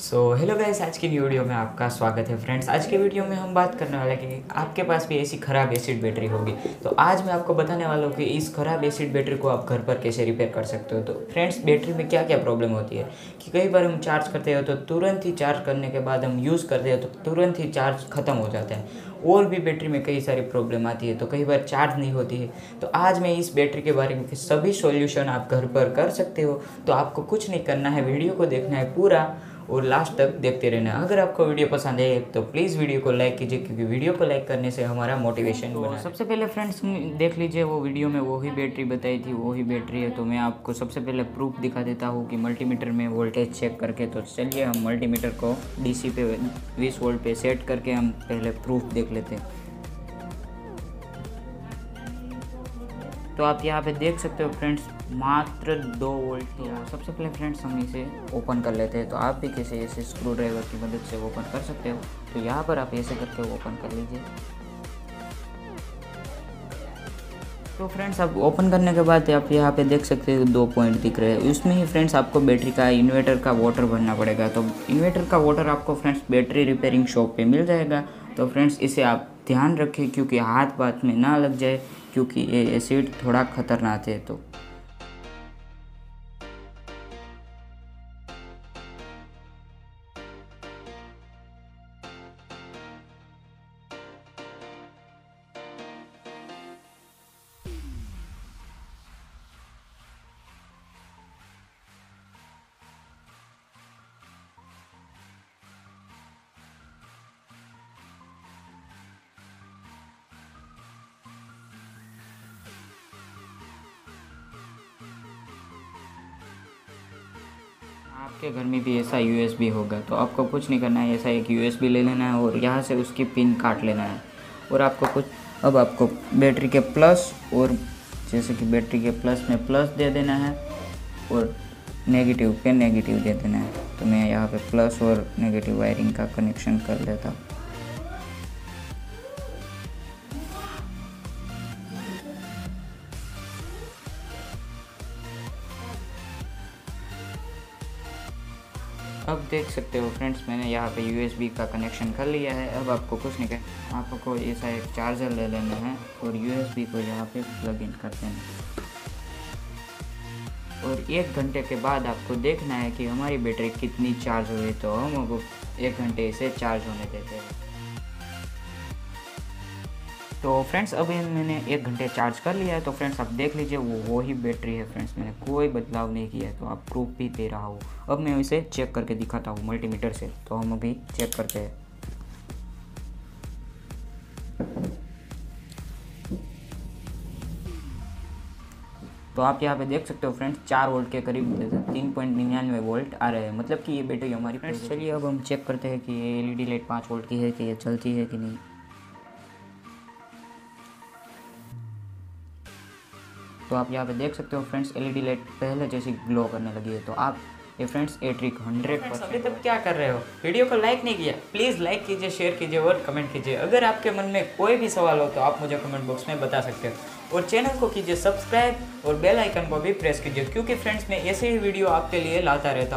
So hello guys, आज की video में आपका स्वागत है फ्रेंड्स। आज के वीडियो में हम बात करने वाले हैं कि आपके पास भी ऐसी ख़राब एसिड बैटरी होगी तो आज मैं आपको बताने वाला हूँ कि इस ख़राब एसिड बैटरी को आप घर पर कैसे रिपेयर कर सकते हो। तो फ्रेंड्स, बैटरी में क्या क्या प्रॉब्लम होती है कि कई बार हम चार्ज करते हो तो तुरंत ही चार्ज करने के बाद हम यूज़ करते हैं तो तुरंत ही चार्ज ख़त्म हो जाता है और भी बैटरी में कई सारी प्रॉब्लम आती है तो कई बार चार्ज नहीं होती है। तो आज मैं इस बैटरी के बारे में सभी सॉल्यूशन आप घर पर कर सकते हो। तो आपको कुछ नहीं करना है, वीडियो को देखना है पूरा और लास्ट तक देखते रहना। अगर आपको वीडियो पसंद आए तो प्लीज़ वीडियो को लाइक कीजिए क्योंकि वीडियो को लाइक करने से हमारा मोटिवेशन बना है। सबसे पहले फ्रेंड्स देख लीजिए, वो वीडियो में वही बैटरी बताई थी, वही बैटरी है। तो मैं आपको सबसे पहले प्रूफ दिखा देता हूँ कि मल्टीमीटर में वोल्टेज चेक करके। तो चलिए हम मल्टीमीटर को DC पे 20 वोल्ट पे सेट करके हम पहले प्रूफ देख लेते हैं। तो आप यहाँ पे देख सकते हो फ्रेंड्स, मात्र 2 वोल्ट। तो सबसे पहले फ्रेंड्स हम इसे ओपन कर लेते हैं। तो आप भी कैसे ऐसे स्क्रू ड्राइवर की मदद से ओपन कर सकते हो। तो यहाँ पर आप ऐसे करके ओपन कर लीजिए। तो फ्रेंड्स आप ओपन करने के बाद आप यहाँ पे देख सकते हो 2 पॉइंट दिख रहे हैं। उसमें ही फ्रेंड्स आपको बैटरी का इन्वर्टर का वाटर भरना पड़ेगा। तो इन्वर्टर का वाटर आपको फ्रेंड्स बैटरी रिपेयरिंग शॉप पर मिल जाएगा। तो फ्रेंड्स इसे आप ध्यान रखें क्योंकि हाथ पाथ में ना लग जाए क्योंकि ये एसिड थोड़ा खतरनाक है। तो आपके घर में भी ऐसा USB होगा तो आपको कुछ नहीं करना है, ऐसा एक USB ले लेना है और यहाँ से उसकी पिन काट लेना है। और आपको कुछ अब आपको बैटरी के प्लस और जैसे कि बैटरी के प्लस में प्लस दे देना है और नेगेटिव पे नेगेटिव दे देना है। तो मैं यहाँ पे प्लस और नेगेटिव वायरिंग का कनेक्शन कर लेता हूँ। अब देख सकते हो फ्रेंड्स, मैंने यहाँ पे USB का कनेक्शन कर लिया है। अब आपको कुछ नहीं करना, आपको ऐसा एक चार्जर ले लेना है और USB को यहाँ पे प्लग इन कर देना है। और 1 घंटे के बाद आपको देखना है कि हमारी बैटरी कितनी चार्ज हुई। तो हम अब 1 घंटे इसे चार्ज होने देते हैं। तो फ्रेंड्स अभी मैंने 1 घंटे चार्ज कर लिया है। तो फ्रेंड्स आप देख लीजिए वो ही बैटरी है। फ्रेंड्स मैंने कोई बदलाव नहीं किया है। तो आप प्रूफ भी दे रहा हूँ। अब मैं इसे चेक करके दिखाता हूँ मल्टीमीटर से। तो हम अभी चेक करते हैं। तो आप यहाँ पे देख सकते हो फ्रेंड्स 4 वोल्ट के करीब 3.99 वोल्ट आ रहे हैं, मतलब कि ये बैटरी हमारी। फ्रेंड्स चलिए अब हम चेक करते हैं कि ये LED लाइट 5 वोल्ट की है कि ये चलती है कि नहीं। तो आप यहाँ पे देख सकते हो फ्रेंड्स LED लाइट पहले जैसी ग्लो करने लगी है। तो आप ये फ्रेंड्स ये ट्रिक 100% अभी तक क्या कर रहे हो, वीडियो को लाइक नहीं किया, प्लीज़ लाइक कीजिए, शेयर कीजिए और कमेंट कीजिए। अगर आपके मन में कोई भी सवाल हो तो आप मुझे कमेंट बॉक्स में बता सकते हो। और चैनल को कीजिए सब्सक्राइब और बेल आइकन को भी प्रेस कीजिए क्योंकि फ्रेंड्स मैं ऐसे ही वीडियो आपके लिए लाता रहता हूँ।